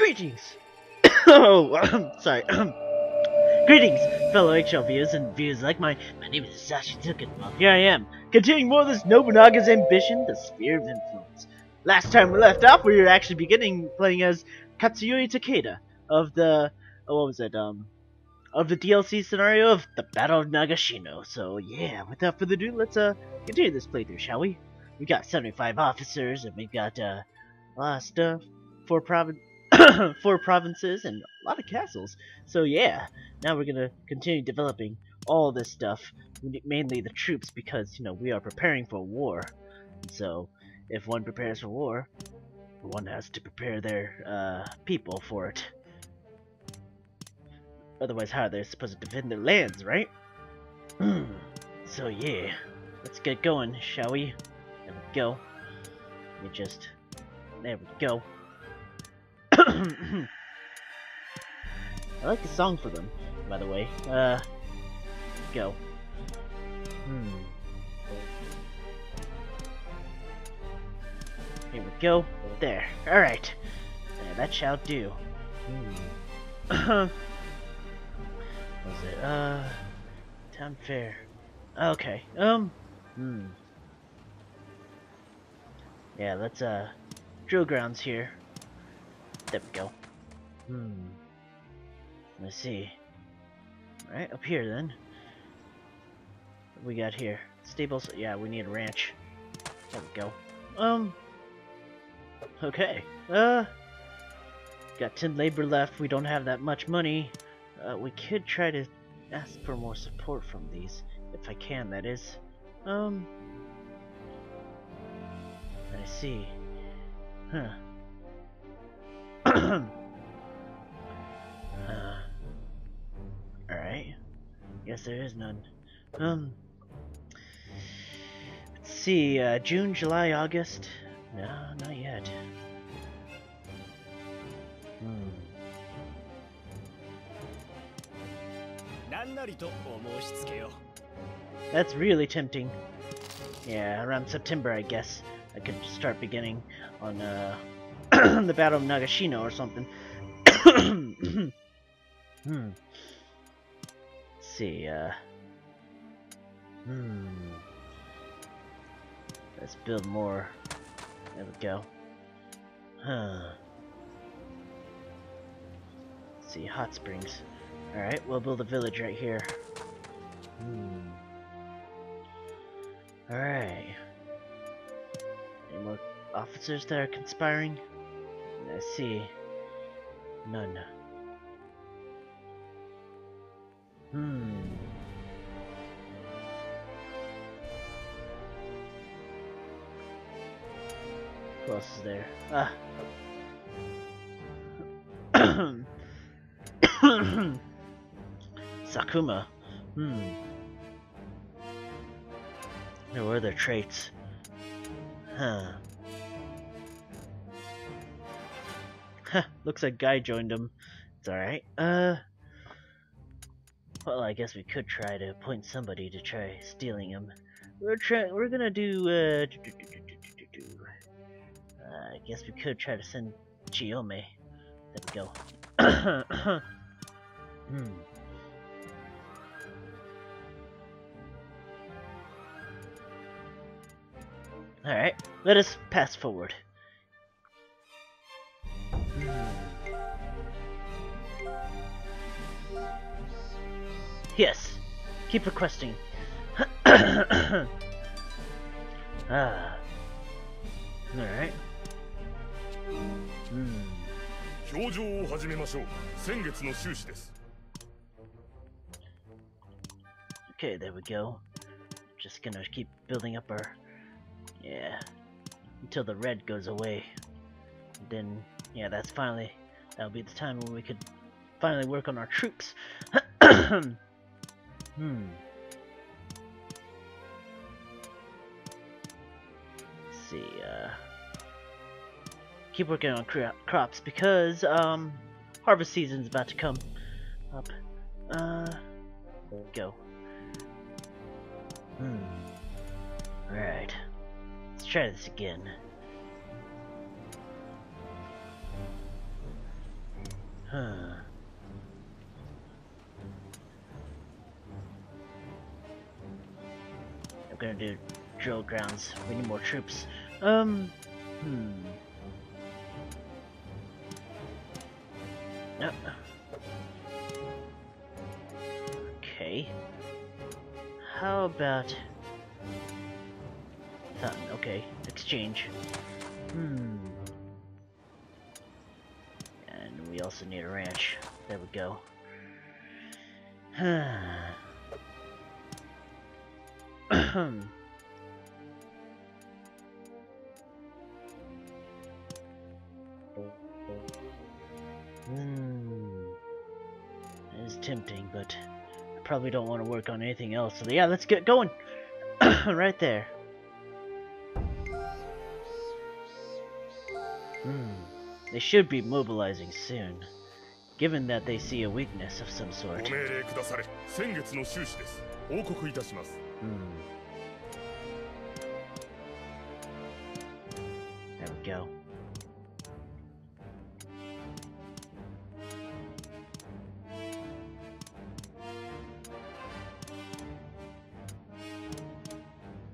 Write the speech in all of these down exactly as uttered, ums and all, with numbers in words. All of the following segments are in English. Greetings! Oh, um, sorry. Greetings, fellow X L viewers and viewers like mine. My name is Sashi Tsu-Kun. Well, here I am, continuing more of this Nobunaga's Ambition, the Sphere of Influence. Last time we left off, we were actually beginning playing as Katsuyori Takeda of the... Oh, what was that? Um, of the D L C scenario of the Battle of Nagashino. So, yeah, without further ado, let's uh continue this playthrough, shall we? We got seventy-five officers, and we've got uh, a lot of stuff. Four provinces. Four provinces and a lot of castles. So yeah, now we're gonna continue developing all this stuff, mainly the troops, because you know we are preparing for war. So if one prepares for war, one has to prepare their uh, people for it. Otherwise, how are they supposed to defend their lands, right? So yeah, let's get going, shall we? There we go. We just there we go. I like the song for them, by the way. Uh, go. Hmm. Here we go. There. Alright. Yeah, that shall do. Hmm. What was it? Uh, town fair. Okay. Um. Hmm. Yeah, let's, uh, drill grounds here. There we go. Hmm. Let's see. Alright, up here then. What we got here? Stables. Yeah, we need a ranch. There we go. Um. Okay. Uh. Got ten labor left. We don't have that much money. Uh, we could try to ask for more support from these. If I can, that is. Um. I see. Huh. uh, Alright. Guess there is none. Um. Let's see. Uh, June, July, August. No, not yet. Hmm. That's really tempting. Yeah, around September, I guess. I could start beginning on, uh,. the Battle of Nagashino or something. hmm. Let's see, uh... Hmm... Let's build more. There we go. Huh. Let's see, hot springs. Alright, we'll build a village right here. Hmm. Alright. Any more officers that are conspiring? I see. None. Hmm. Who else is there? Ah. Sakuma. Hmm. There were their traits. Huh. Huh, looks like Guy joined him. It's alright. Uh, well, I guess we could try to appoint somebody to try stealing him. We're trying. We're gonna do. Uh, do, do, do, do, do, do. Uh, I guess we could try to send Chiyome. There we go. hmm. All right. Let us pass forward. Yes, keep requesting. ah, all right. Hmm. Okay, there we go. Just gonna keep building up our, yeah, until the red goes away. Then, yeah, that's finally that'll be the time when we could finally work on our troops. Hmm. Let's see, uh, keep working on cro crops because um, harvest season's about to come up. Uh, go. Hmm. All right, let's try this again. Huh. I'm gonna do drill grounds. We need more troops. Um. Hmm. Yep. Okay. How about that? Okay. Exchange. Hmm. And we also need a ranch. There we go. Hmm. It's tempting, but I probably don't want to work on anything else. So yeah, let's get going. Right there. Hmm. They should be mobilizing soon, given that they see a weakness of some sort. Hmm. There we go.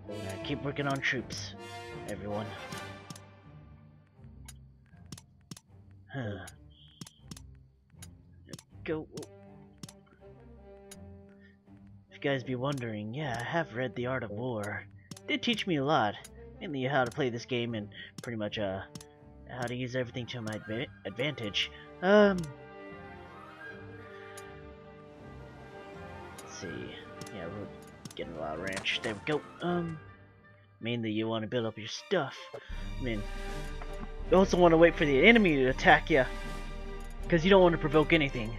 Right, keep working on troops, everyone. Huh. Go. If you guys be wondering, yeah, I have read The Art of War. It did teach me a lot, mainly how to play this game and pretty much uh how to use everything to my adva advantage. Um. Let's see, yeah, we're getting a lot of ranch. There we go. Um, mainly you want to build up your stuff. I mean. You also want to wait for the enemy to attack you, because you don't want to provoke anything.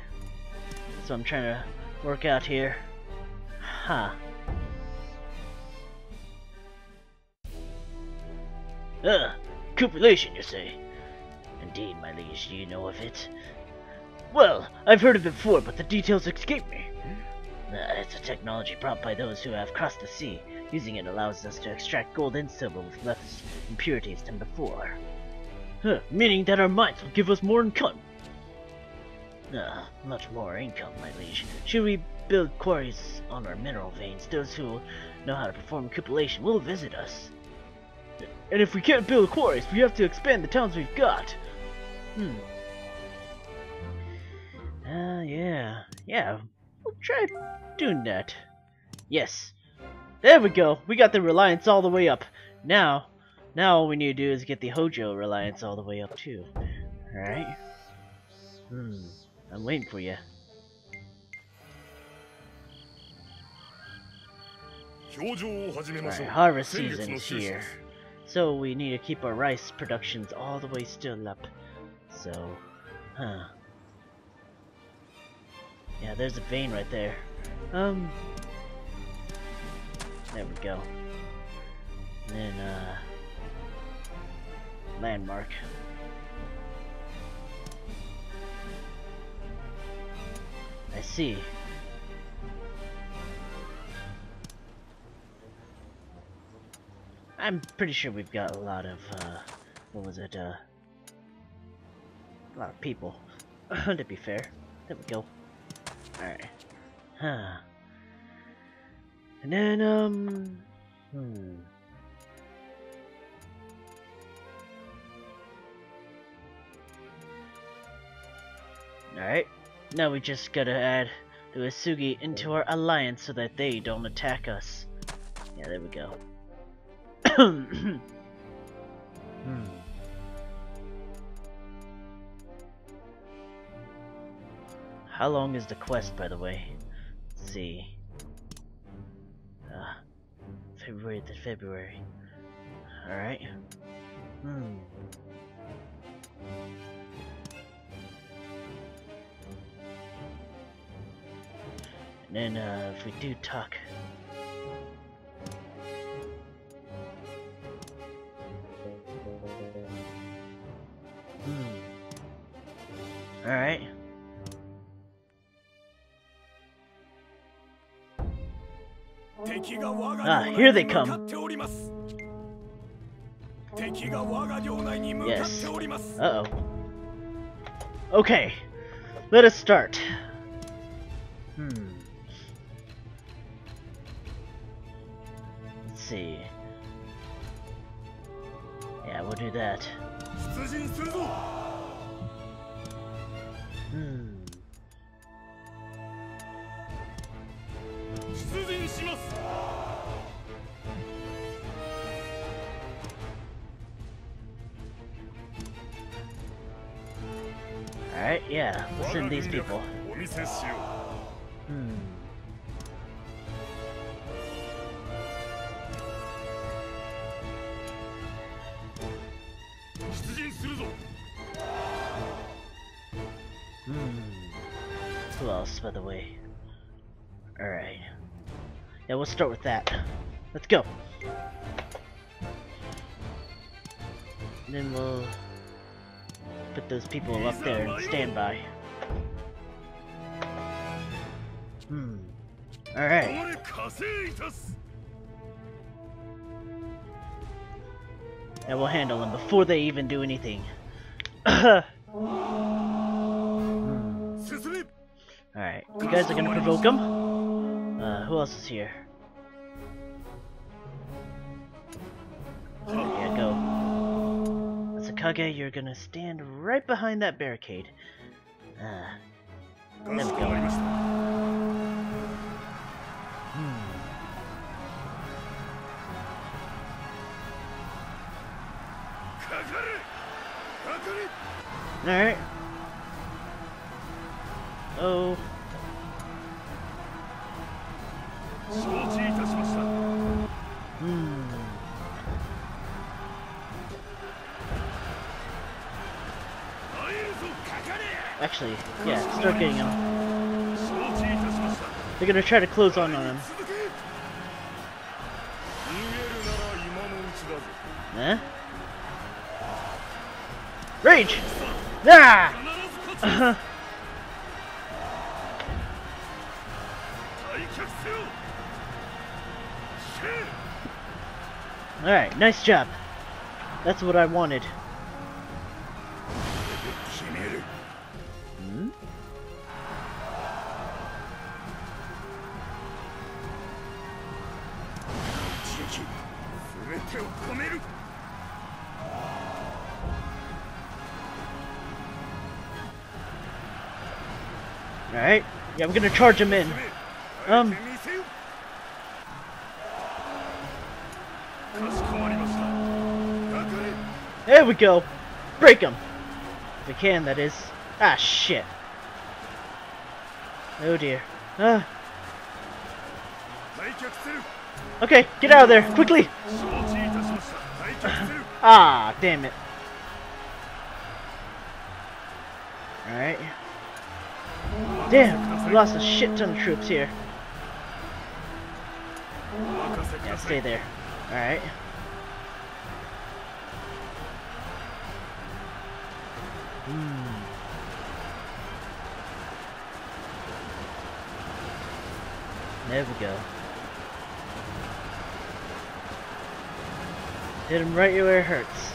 So I'm trying to work out here. Huh. Ugh, cupellation, you say? Indeed, my liege, do you know of it? Well, I've heard of it before, but the details escape me. Uh, it's a technology brought by those who have crossed the sea. Using it allows us to extract gold and silver with less impurities than before. Huh, meaning that our mines will give us more income. Uh, much more income, my liege. Should we build quarries on our mineral veins, those who know how to perform cupellation will visit us. And if we can't build quarries, we have to expand the towns we've got. Hmm. Uh, yeah. Yeah, we'll try doing that. Yes. There we go. We got the reliance all the way up. Now... Now all we need to do is get the Hojo reliance all the way up too. Alright. Hmm. I'm waiting for you. Alright, harvest season is here. So we need to keep our rice productions all the way still up. So, huh. Yeah, there's a vein right there. Um. There we go. And then, uh. landmark. I see. I'm pretty sure we've got a lot of, uh, what was it, uh, a lot of people. To be fair. There we go. Alright. Huh. And then, um, hmm. Alright, now we just gotta add the Uesugi into our alliance so that they don't attack us. Yeah, there we go. hmm. How long is the quest, by the way? Let's see. Uh, February to February. Alright. Hmm. And then, uh, if we do talk... Hmm. Alright. Ah, here they come! Yes. Uh-oh. Okay. Let us start. Hmm. Let's see. Yeah, we'll do that. Hmm. Alright, yeah, let's send these people. Hmm. Hmm. Who else, by the way? Alright. Yeah, we'll start with that. Let's go! And then we'll put those people up there and stand by. Hmm. Alright. And we'll handle them before they even do anything. Alright, you guys are gonna provoke them. Uh, who else is here? Right, yeah, go. Asakage, you're gonna stand right behind that barricade. Ah. Uh, there we go. Hmm. Alright. Oh. Hmm. Actually, yeah, start getting them. They're gonna try to close on on him. Huh? Rage! Ah! Uh-huh. Alright, nice job. That's what I wanted. Hmm? Alright, yeah, I'm gonna charge him in. Um. There we go. Break him. If we can, that is. Ah, shit. Oh dear. Ah. Okay, get out of there quickly. Ah, damn it. All right. Damn, we lost a shit ton of troops here. Yeah, stay there. All right. Hmm. There we go. Hit him right where it hurts.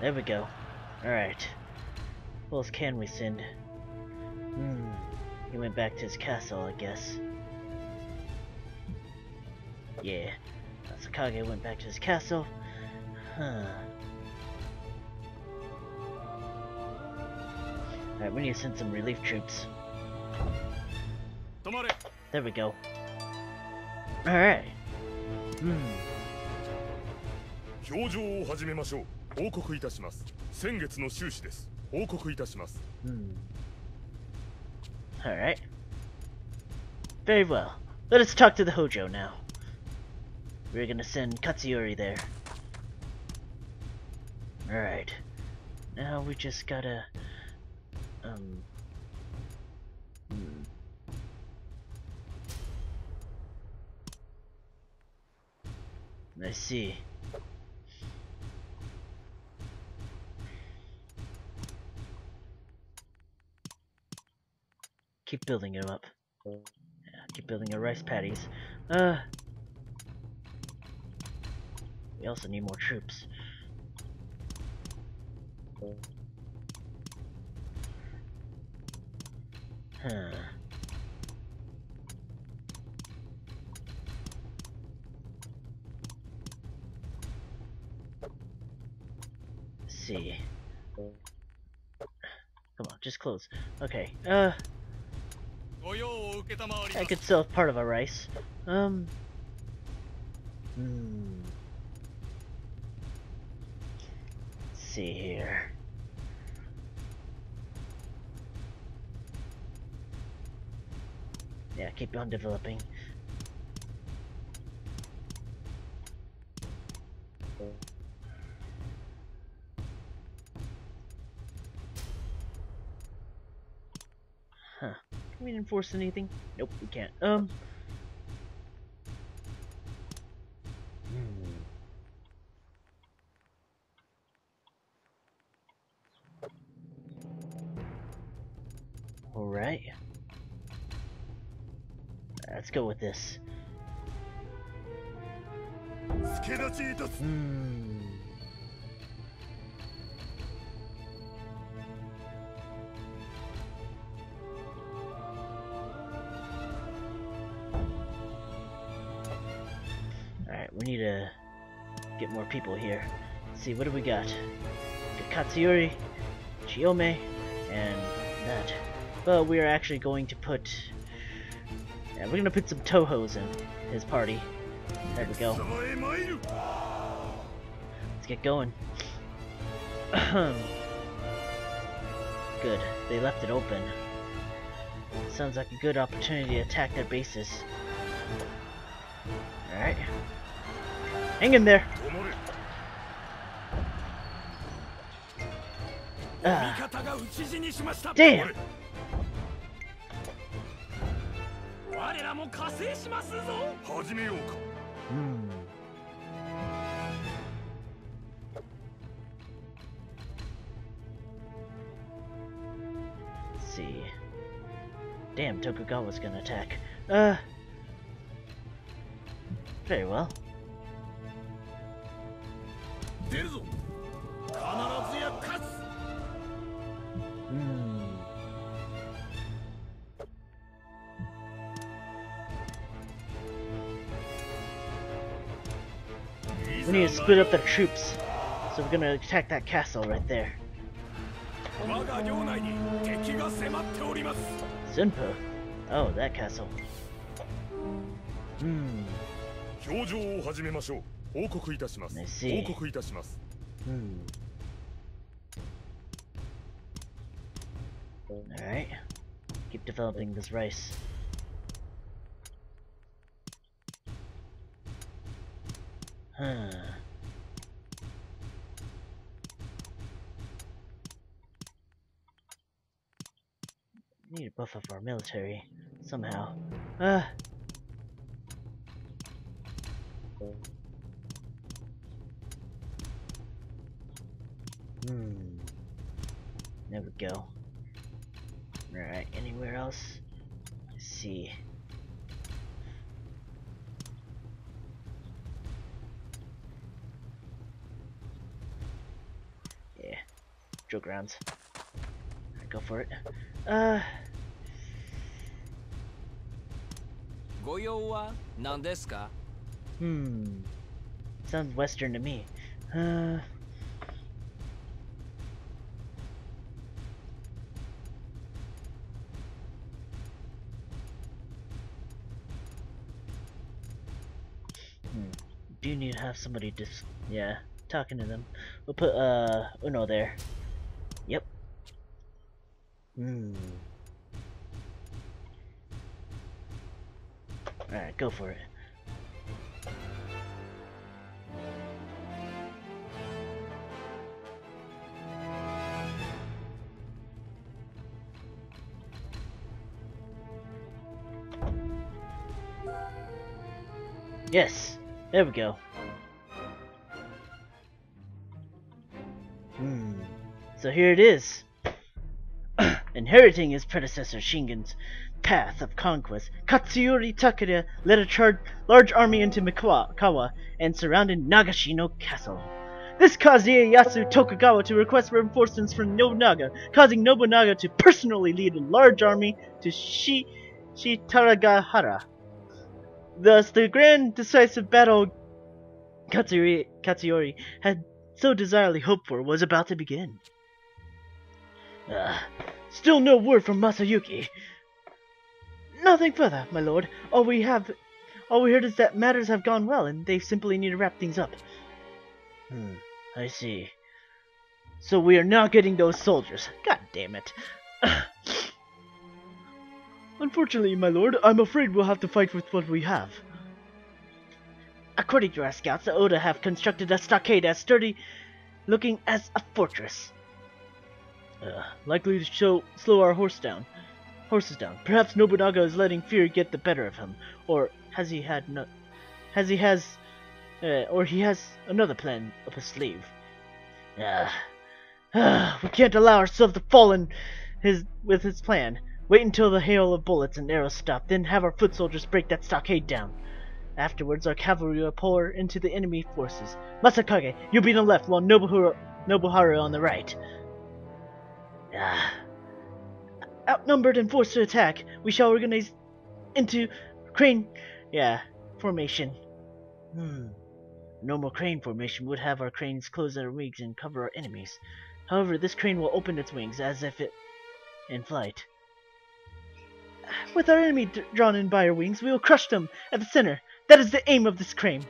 There we go. Alright. Who else can we send? Hmm. He went back to his castle, I guess. Yeah. Asakage went back to his castle. Huh. Alright, we need to send some relief troops. There we go. Alright. Hmm. 報告いたします。先月の収支です。報告いたします。All right. Very well. Let us talk to the Hojo now. We're gonna send Katsuyori there. All right. Now we just gotta. Um. Hmm. I see. Keep building him up. Yeah, keep building our rice paddies. Uh, we also need more troops. Huh. Let's see. Come on, just close. Okay. Uh, I could sell part of our rice. Um. Hmm. Let's see here. Yeah, keep on developing. Huh. Can we enforce anything? Nope, we can't. Um. All right. Let's go with this. Hmm. Alright, we need to get more people here. Let's see, what do we got? We got Katsuyori, Chiyome, and that. But we are actually going to put... Yeah, we're gonna put some Tohos in his party. There we go. Let's get going. Good. They left it open. Sounds like a good opportunity to attack their bases. Alright. Hang in there! Ah. Damn! Hmm. Let's see. Damn, Tokugawa's gonna attack. Uh. Very well. We need to split up the troops, so we're gonna attack that castle right there. Zenpo? Oh, that castle. Hmm. I see. Hmm. Alright. Keep developing this rice. Huh. Need to buff up our military somehow. Uh. Hmm. There we go. Alright, anywhere else? Let's see. Drill grounds. Right, go for it. Uh. Hmm. Sounds Western to me. Uh. Hmm. Do need to have somebody just yeah talking to them. We'll put uh Uno there. Yep. Hmm. Alright, go for it. Yes! There we go. So here it is. Inheriting his predecessor Shingen's path of conquest, Katsuyori Takeda led a large army into Mikawa and surrounded Nagashino Castle. This caused Ieyasu Tokugawa to request reinforcements from Nobunaga, causing Nobunaga to personally lead a large army to Shi Shitaragahara. Thus, the grand decisive battle Katsuyori, Katsuyori had so desiredly hoped for was about to begin. Uh, still no word from Masayuki. Nothing further, my lord. All we have, all we heard is that matters have gone well, and they simply need to wrap things up. Hmm, I see. So we are not getting those soldiers. God damn it. Unfortunately, my lord, I'm afraid we'll have to fight with what we have. According to our scouts, the Oda have constructed a stockade as sturdy looking as a fortress. Uh, likely to show, slow our horse down. horses down. Perhaps Nobunaga is letting fear get the better of him, or has he had no... has he has... Uh, or he has another plan up his sleeve. Uh, uh, we can't allow ourselves to fall in his, with his plan. Wait until the hail of bullets and arrows stop, then have our foot soldiers break that stockade down. Afterwards, our cavalry will pour into the enemy forces. Masakage, you'll be on the left, while Nobuharu, Nobuharu on the right. Uh, outnumbered and forced to attack, we shall organize into crane yeah, formation. Hmm. Normal crane formation would have our cranes close their wings and cover our enemies. However, this crane will open its wings as if it in flight. With our enemy d drawn in by our wings, we will crush them at the center. That is the aim of this crane.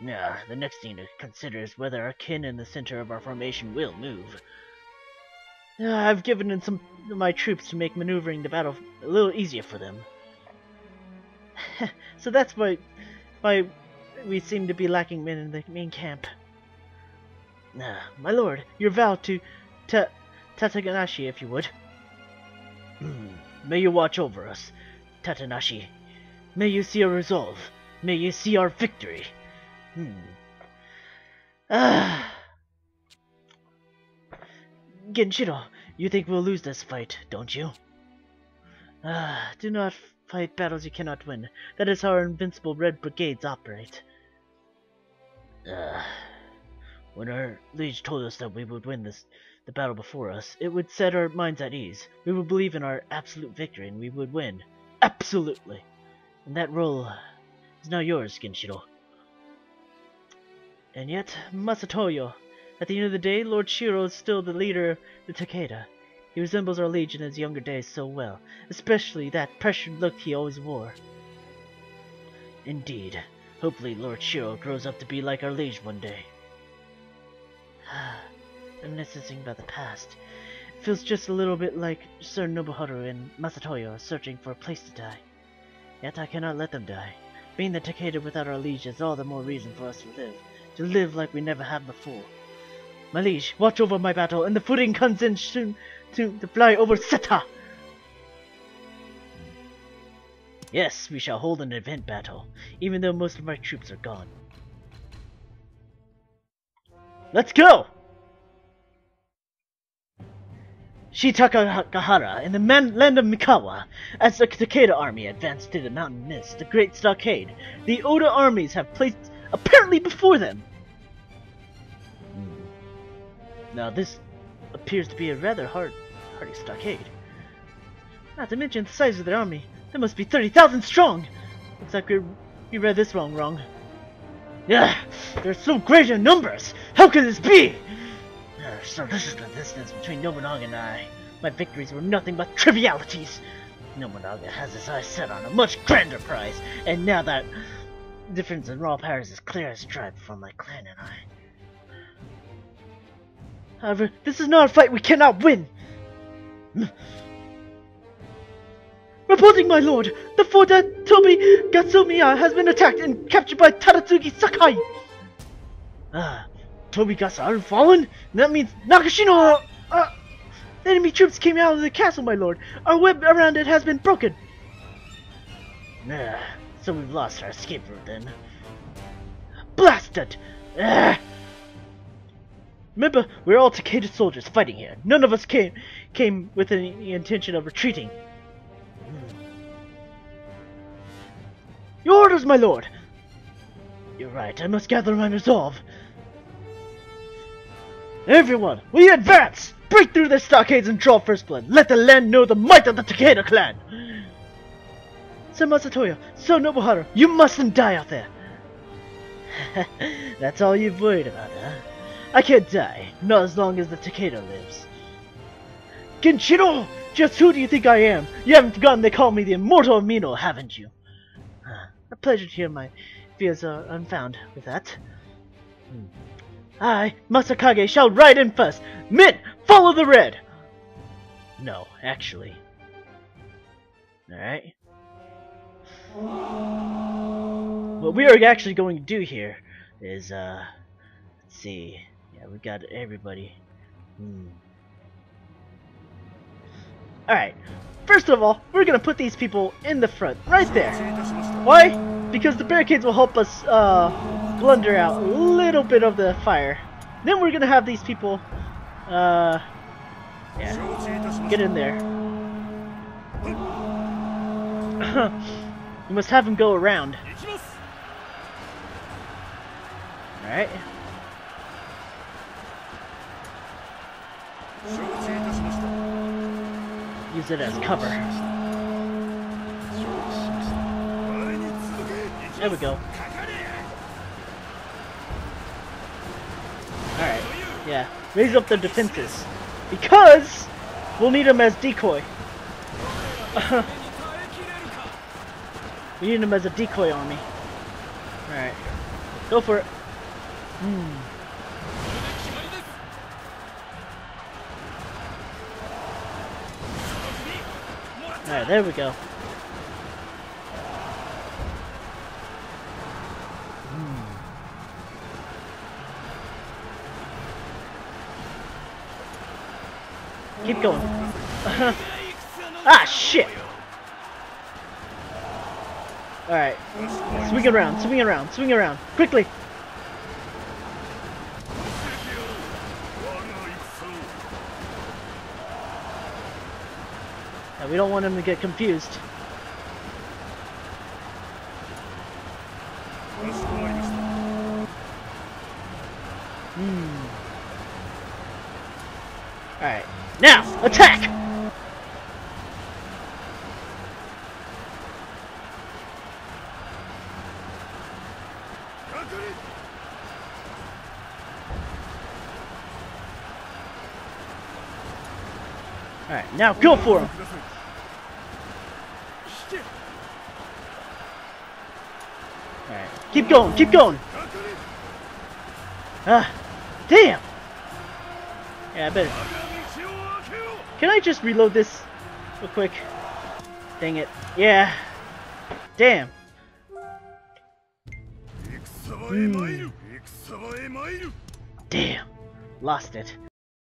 Now, the next thing to consider is whether our kin in the center of our formation will move. Uh, I've given in some of my troops to make maneuvering the battle a little easier for them. So that's why... Why, we seem to be lacking men in the main camp. Uh, my lord, your vow to ta Tataganashi, if you would. May you watch over us, Tatenashi. May you see our resolve. May you see our victory. Hmm. Ah. Genshiro, you think we'll lose this fight, don't you? Ah, do not... fight battles you cannot win. That is how our invincible red brigades operate. Uh, when our liege told us that we would win this, the battle before us, it would set our minds at ease. We would believe in our absolute victory and we would win. Absolutely! And that role is now yours, Genshiro. And yet, Masatoyo, at the end of the day, Lord Shiro is still the leader of the Takeda. He resembles our liege in his younger days so well, especially that pressured look he always wore. Indeed, hopefully Lord Shiro grows up to be like our liege one day. Reminiscing about the past, it feels just a little bit like Sir Nobuharu and Masatoyo are searching for a place to die. Yet I cannot let them die. Being the Takeda without our liege is all the more reason for us to live, to live like we never have before. My liege, watch over my battle, and the footing comes in soon to, to fly over Seta! Yes, we shall hold an event battle, even though most of my troops are gone. Let's go! Shitaragahara, in the man land of Mikawa, as the Takeda army advanced through the mountain mist, the great stockade, the Oda armies have placed apparently before them! Now this appears to be a rather hard, hardy stockade. Not to mention the size of their army. They must be thirty thousand strong! Looks like we, we read this wrong wrong. Yeah, they're so great in numbers! How could this be? Uh, so this is the distance between Nobunaga and I. My victories were nothing but trivialities! Nobunaga has his eyes set on a much grander prize, and now that difference in raw powers is clear as tribe from my clan and I. However, this is not a fight we cannot win! Reporting, my lord! The fort at TOBI-GATSUMIYA has been attacked and captured by Tadatsugu Sakai! Ah, TOBI-GATSUMIYA fallen? That means Nagashino! Uh, the enemy troops came out of the castle, my lord! Our web around it has been broken! Ah, so we've lost our escape route then. Blasted! Ah. Remember, we're all Takeda's soldiers fighting here. None of us came came with any intention of retreating. Your orders, my lord! You're right, I must gather my resolve. Everyone, we advance! Break through the stockades and draw first blood! Let the land know the might of the Takeda clan! Sir Masatoyo, Sir Nobuharu, you mustn't die out there! That's all you've worried about, huh? I can't die, not as long as the Takeda lives. Genshiro! Just who do you think I am? You haven't forgotten they call me the immortal Amino, haven't you? A pleasure to hear my fears are unfound with that. Hmm. I, Masakage, shall ride in first! Men, follow the red! No, actually. Alright. What we are actually going to do here is, uh... let's see. Yeah, we got everybody. Hmm. Alright. First of all, we're gonna put these people in the front, right there. Why? Because the barricades will help us uh, blunder out a little bit of the fire. Then we're gonna have these people, uh, yeah, get in there. We must have them go around. All right. Use it as cover. There we go. Alright, yeah. Raise up their defenses. Because we'll need them as decoy. We need them as a decoy army. Alright. Go for it. Hmm. Alright, there we go. Hmm. Keep going. Ah, shit! Alright. Swing around, swing around, swing around. Quickly! We don't want him to get confused. Hmm. Alright. Now! Attack! Alright, now go for him! Keep going, keep going! Ah, damn! Yeah, I better. Can I just reload this real quick? Dang it. Yeah. Damn. Mm. Damn. Lost it.